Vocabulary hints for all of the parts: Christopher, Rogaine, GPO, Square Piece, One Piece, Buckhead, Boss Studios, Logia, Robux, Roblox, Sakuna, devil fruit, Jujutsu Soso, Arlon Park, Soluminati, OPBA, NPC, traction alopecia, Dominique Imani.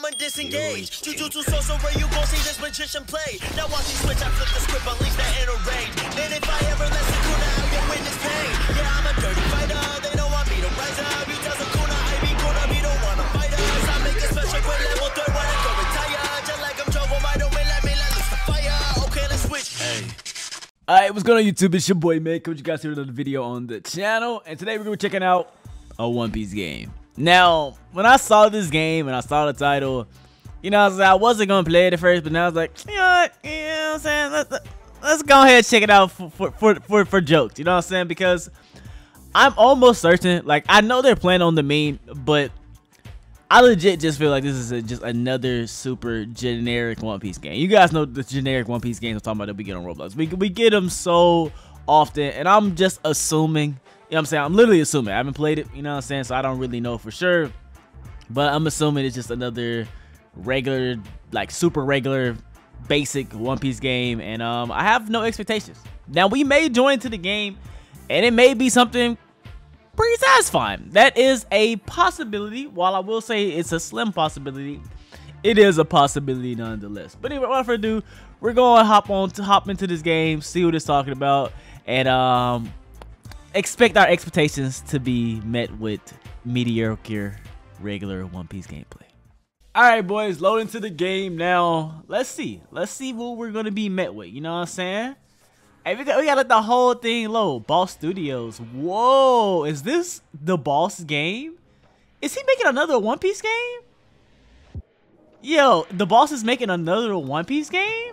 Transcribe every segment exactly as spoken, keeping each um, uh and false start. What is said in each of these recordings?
I'ma disengage. Jujutsu Soso, where you gon' see this magician play. Now watch me switch, I flip the script, unleash that inner rage. And if I ever let Sakuna out, you'll witness pain. Yeah, I'm a dirty fighter, they know I beat a riser. He does Sakuna, I be Kuna, we don't wanna fight us. I make it special with level three, wanna go retire. Just like I'm Jovo, I don't win, let me let loose the fire. Okay, let's switch. Hey. Alright, what's going on YouTube? It's your boy Mick. Hope you guys here another video on the channel, and today we're gonna be checking out a One Piece game. Now, when I saw this game and I saw the title, you know, I, was like, I wasn't gonna play it at first, but now I was like, you know what, you know what I'm saying? Let's let's go ahead and check it out for for for, for, for jokes. You know what I'm saying? Because I'm almost certain, like I know they're playing on the meme, but I legit just feel like this is a, just another super generic One Piece game. You guys know the generic One Piece games I'm talking about that we get on Roblox. We, we get them so often, and I'm just assuming, you know what I'm saying? I'm literally assuming. I haven't played it, you know what I'm saying? So I don't really know for sure, but I'm assuming it's just another regular, like super regular, basic One Piece game, and um, I have no expectations. Now, we may join to the game, and it may be something pretty satisfying. That is a possibility. While I will say it's a slim possibility, it is a possibility nonetheless. But anyway, without further ado, we're going to hop on to hop into this game, see what it's talking about, and um, expect our expectations to be met with mediocre, regular One Piece gameplay. All right, boys, load into the game now. Let's see. Let's see what we're gonna be met with. You know what I'm saying? Hey, we gotta let the whole thing load. Boss Studios. Whoa, is this the Boss game? Is he making another One Piece game? Yo, the Boss is making another One Piece game?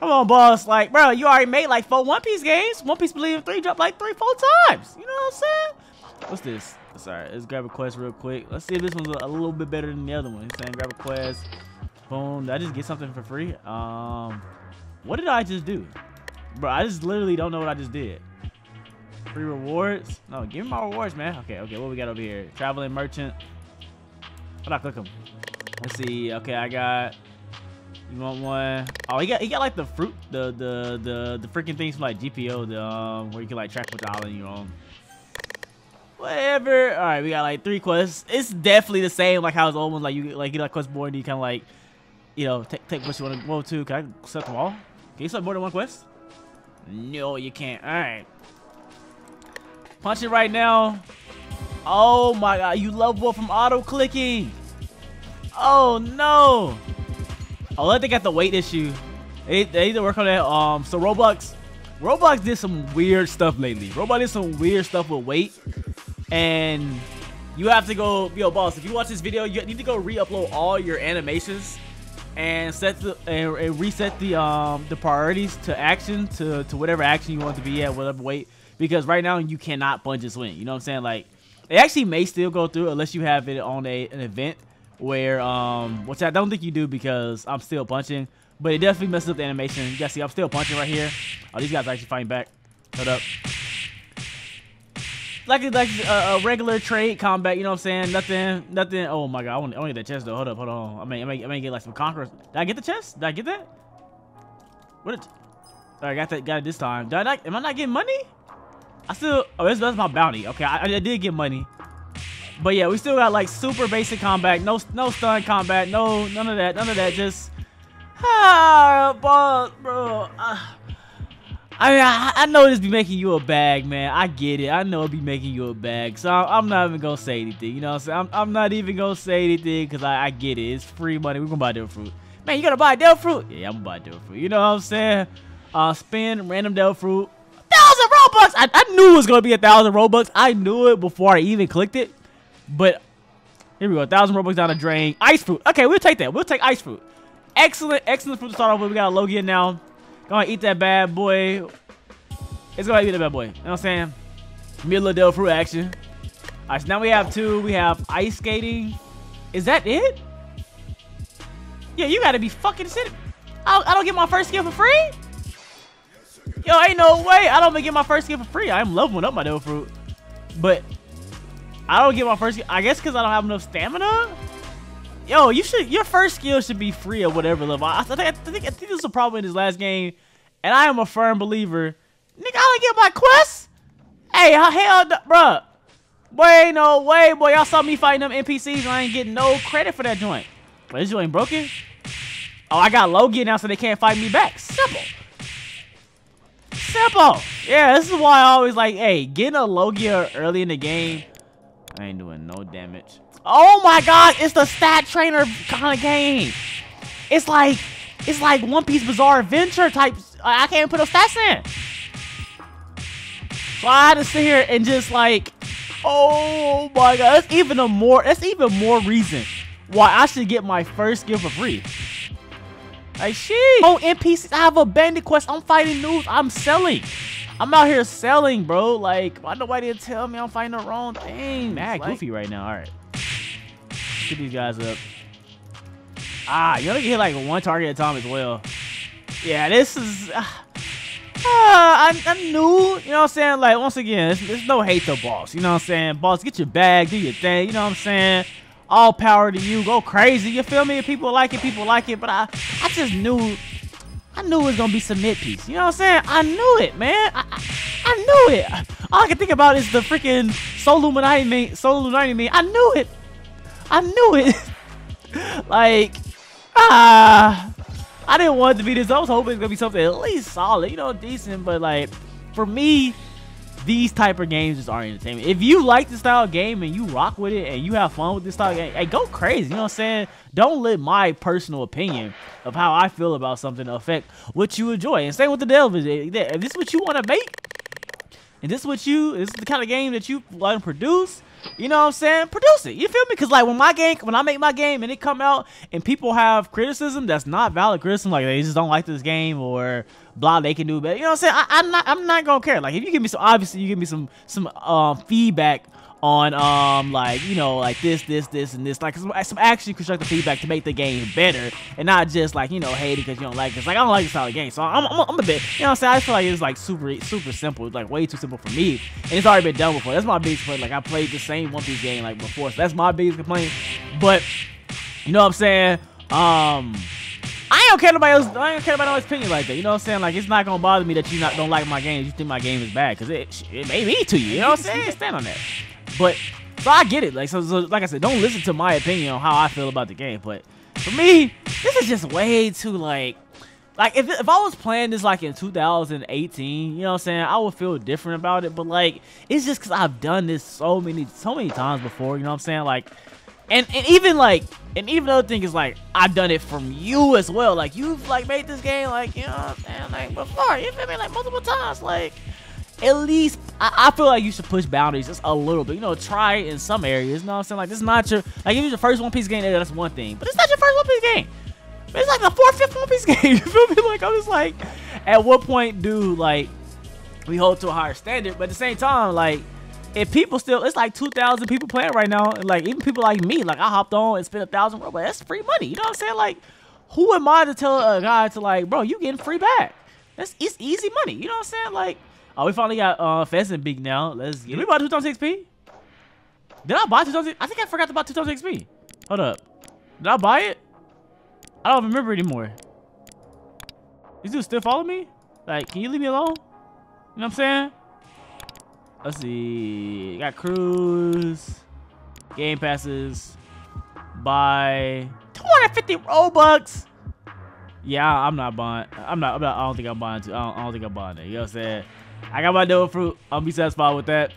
Come on, Boss. Like, bro, you already made like four One Piece games. One Piece Believe in three dropped like three, four times. You know what I'm saying? What's this? Sorry, let's grab a quest real quick. Let's see if this one's a little bit better than the other one. Saying grab a quest. Boom. Did I just get something for free? Um, what did I just do? Bro, I just literally don't know what I just did. Free rewards? No, give me my rewards, man. Okay, okay, what we got over here? Traveling merchant. What I click him? Let's see. Okay, I got. You want one? Oh, he got he got like the fruit, the the the the freaking things from like G P O, the um, where you can like track which island you're on. Whatever. All right, we got like three quests. It's definitely the same like how it's old ones. Like you like get like quest board and you kind of like, you know, take take what you want to go to. Can I set them all? Can you set more than one quest? No, you can't. All right. Punch it right now. Oh, my God. You love what from auto-clicking. Oh, no. Oh, I think they got the weight issue. They, they need to work on that. Um, So, Roblox. Roblox did some weird stuff lately. Roblox did some weird stuff with weight. And you have to go... Yo, Boss, if you watch this video, you need to go re-upload all your animations. And set the and, and reset the um the priorities to action to to whatever action you want to be at, whatever weight, because right now you cannot punch and swing. You know what I'm saying? Like it actually may still go through unless you have it on a an event where um which I don't think you do because I'm still punching, but it definitely messes up the animation. You guys see I'm still punching right here. Oh, these guys are actually fighting back. Hold up. Like a, like a, a regular trade combat, you know what I'm saying? Nothing, nothing. Oh my God, I want to get that chest though. Hold up, hold on. I mean, I may, I may get like some conquerors. Did I get the chest? Did I get that? What? Did, all right, got that. Got it this time. Did I not, am I not getting money? I still. Oh, that's, that's my bounty. Okay, I, I did get money. But yeah, we still got like super basic combat. No, no stun combat. No, none of that. None of that. Just ah, boss, bro. Ah. I mean, I, I know this be making you a bag, man. I get it. I know it be making you a bag. So I, I'm not even going to say anything. You know what I'm saying? I'm, I'm not even going to say anything because I, I get it. It's free money. We're going to buy Devil Fruit. Man, you going to buy Devil Fruit? Yeah, I'm going to buy Devil Fruit. You know what I'm saying? Uh, spend random Devil Fruit. Thousand Robux! I, I knew it was going to be a thousand Robux. I knew it before I even clicked it. But here we go. A thousand Robux down the drain. Ice Fruit. Okay, we'll take that. We'll take Ice Fruit. Excellent, excellent fruit to start off with. We got a Logia now. Gonna eat that bad boy. It's gonna eat that bad boy. You know what I'm saying? Middle of Del Fruit action. Alright, so now we have two. We have ice skating. Is that it? Yeah, you gotta be fucking shit. I, I don't get my first skill for free? Yo, ain't no way. I don't get my first skill for free. I am leveling up my Del Fruit. But I don't get my first skill. I guess because I don't have enough stamina? Yo, you should. Your first skill should be free or whatever level. I, I think. I think. I think this is a problem in this last game, and I am a firm believer. Nigga, I don't get my quests. Hey, how hell, bruh? Boy, ain't no way, boy. Y'all saw me fighting them N P Cs and I ain't getting no credit for that joint. But this joint ain't broken. Oh, I got Logan now so they can't fight me back. Simple. Simple. Yeah, this is why I always like, hey, getting a Logia early in the game, I ain't doing no damage. Oh my god, it's the stat trainer kind of game. It's like, it's like One Piece Bizarre Adventure type. I can't put no stats in. So I had to sit here and just like, oh my god, that's even a more, that's even more reason why I should get my first gift for free. Like, shit. Oh, N P Cs. I have a bandit quest. I'm fighting noobs. I'm selling. I'm out here selling, bro. Like, why nobody tell me I'm fighting the wrong thing? Mad like, goofy right now. All right. Get these guys up. Ah, you only get hit like one target at a time as well. Yeah, this is... Uh, uh, I, I knew, you know what I'm saying? Like, once again, there's no hate to Boss. You know what I'm saying? Boss, get your bag. Do your thing. You know what I'm saying? All power to you. Go crazy. You feel me? People like it. People like it. But I, I just knew. I knew it was going to be some mid piece. You know what I'm saying? I knew it, man. I, I, I knew it. All I can think about is the freaking Soluminati man. Soluminati man. I knew it. I knew it. Like, ah. Uh, I didn't want it to be this. I was hoping it was going to be something at least solid. You know, decent. But, like, for me, these type of games just aren't entertainment. If you like this style of game and you rock with it and you have fun with this style of game, hey, go crazy. You know what I'm saying? Don't let my personal opinion of how I feel about something affect what you enjoy. And same with the television. If this is what you want to make, and this is what you, this is the kind of game that you want to produce, you know what I'm saying? Produce it. You feel me? Because like when my game, when I make my game and it come out and people have criticism that's not valid criticism, like they just don't like this game or blah, they can do better. You know what I'm saying? I, I'm not, I'm not gonna care. Like if you give me some, obviously you give me some, some um, feedback on um like you know like this, this, this, and this, like some, some actually constructive feedback to make the game better and not just like you know hate it because you don't like it. Like I don't like this style of game, so I'm, I'm, I'm a bit. You know what I'm saying? I just feel like it's like super, super simple. It's like way too simple for me, and it's already been done before. That's my biggest complaint. Like I played the same One Piece game like before, so that's my biggest complaint. But you know what I'm saying? Um. I don't care about nobody else, I don't care about nobody's opinion like that. You know what I'm saying? Like it's not gonna bother me that you not don't like my game. You think my game is bad because it it may be to you. You know what I'm saying? Stand on that. But so I get it. Like so, so, like I said, don't listen to my opinion on how I feel about the game. But for me, this is just way too like, like if if I was playing this like in two thousand eighteen, you know what I'm saying, I would feel different about it. But like it's just because I've done this so many so many times before. You know what I'm saying? Like. And, and even like, and even other thing is like, I've done it from you as well. Like you've like made this game like, you know what I'm saying? Like before, you feel me? Like multiple times. Like at least I, I feel like you should push boundaries just a little bit. You know, try in some areas. You know what I'm saying? Like this is not your, like if it's your first One Piece game, that's one thing. But it's not your first One Piece game. It's like the fourth, fifth One Piece game. You feel me? Like I was like, at what point do like we hold to a higher standard? But at the same time, like. If people still, it's like two thousand people playing right now. And like, even people like me, like I hopped on and spent a thousand Robux. That's free money. You know what I'm saying? Like, who am I to tell a guy to like, bro, you getting free back. That's it's easy money. You know what I'm saying? Like, oh, we finally got uh, Pheasant Beak now. Let's get it. Did we buy two thousand X P? Did I buy two thousand? I think I forgot to buy two thousand X P. Hold up. Did I buy it? I don't remember anymore. These dudes still follow me? Like, can you leave me alone? You know what I'm saying? Let's see, got cruise, game passes, buy two hundred fifty Robux. Yeah, I'm not buying. I'm not. I'm not. I don't think I'm buying. Too. I, don't, I don't think I'm buying it. You know what I'm saying? I got my devil fruit. I'll be satisfied with that.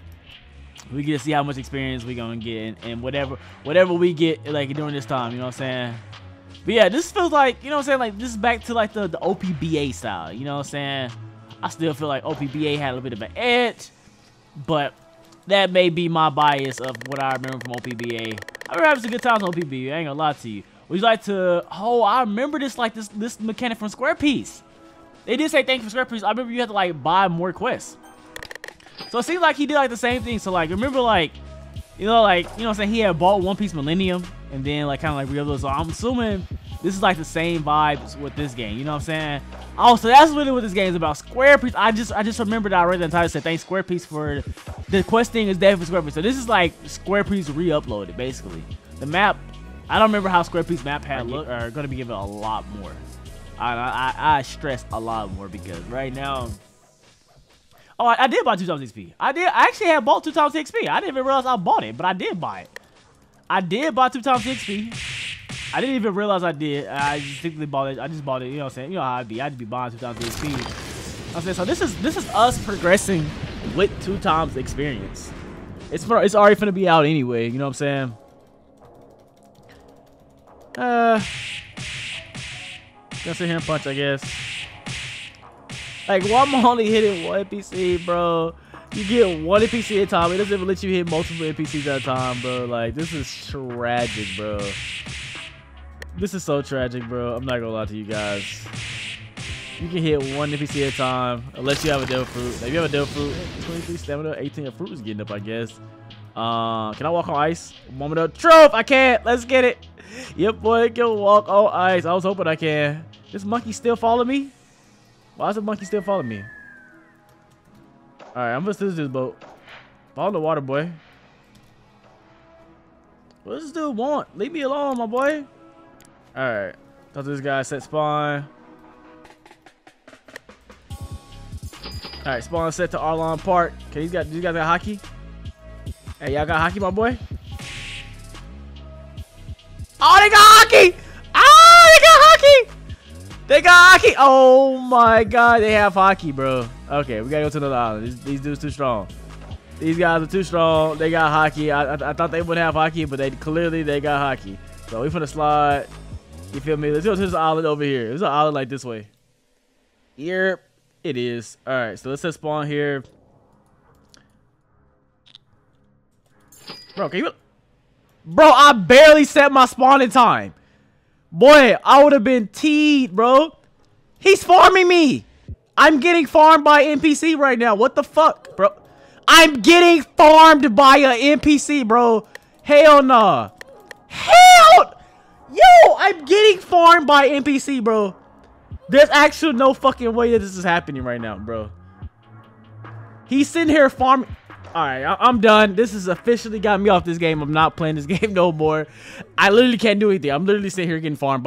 We get to see how much experience we gonna get, and, and whatever, whatever we get, like during this time. You know what I'm saying? But yeah, this feels like you know what I'm saying. Like this is back to like the the O P B A style. You know what I'm saying? I still feel like O P B A had a little bit of an edge. But that may be my bias of what I remember from O P B A. I remember having some good times on O P B A. I ain't gonna lie to you. Would you like to... Oh, I remember this like this this mechanic from Square Piece. They did say thank you for Square Piece. I remember you had to like buy more quests. So it seems like he did like the same thing. So like remember like you know like you know what I'm saying he had bought One Piece Millennium and then like kind of like real. So I'm assuming this is like the same vibes with this game. You know what I'm saying? Oh, so that's really what this game is about. Square Piece. I just I just remembered I read the entire said thanks Square Piece for the quest thing is dead for Square Piece. So this is like Square Piece re-uploaded basically. The map, I don't remember how Square Piece map had look are gonna be given a lot more. I I I stress a lot more because right now Oh, I, I did buy two times X P. I did. I actually had bought two times X P. I didn't even realize I bought it, but I did buy it. I did buy two times X P. I didn't even realize I did. I just simply bought it. I just bought it. You know what I'm saying? You know how I'd be. I'd be buying two times X P. I'm saying, so this is this is us progressing with two times experience. It's it's already gonna be out anyway. You know what I'm saying? Uh, gonna sit here and punch, I guess. Like, why am I only hitting one N P C, bro? You get one N P C at a time. It doesn't even let you hit multiple N P Cs at a time, bro. Like, this is tragic, bro. This is so tragic, bro. I'm not gonna lie to you guys. You can hit one N P C at a time, unless you have a devil fruit. If you have a devil fruit, twenty-three stamina, eighteen of fruit is getting up, I guess. Uh, can I walk on ice? Moment of truth, I can't. Let's get it. Yep, boy, I can walk on ice. I was hoping I can. This monkey still following me? Why is the monkey still following me? Alright, I'm gonna steal this boat. Follow the water, boy. What does this dude want? Leave me alone, my boy. Alright. Talk to this guy. Set spawn. Alright, spawn set to Arlon Park. Okay, these guys, these guys got hockey. Hey, y'all got hockey, my boy? Oh, they got hockey! Oh, they got hockey! They got hockey! Oh my god, they have hockey, bro. Okay, we gotta go to another island. These, these dudes too strong. These guys are too strong. They got hockey. I, I, I thought they wouldn't have hockey, but they clearly they got hockey. So we finna slide. You feel me? Let's go to this island over here. There's an island like this way. Here it is. All right, so let's just spawn here. Bro, can you? Bro, I barely set my spawn in time. Boy, I would have been teed, bro. He's farming me. I'm getting farmed by N P C right now. What the fuck, bro? I'm getting farmed by an N P C, bro. Hell nah. Hell. Yo, I'm getting farmed by N P C, bro. There's actually no fucking way that this is happening right now, bro. He's sitting here farming. All right, I I'm done. This has officially got me off this game. I'm not playing this game no more. I literally can't do anything. I'm literally sitting here getting farmed by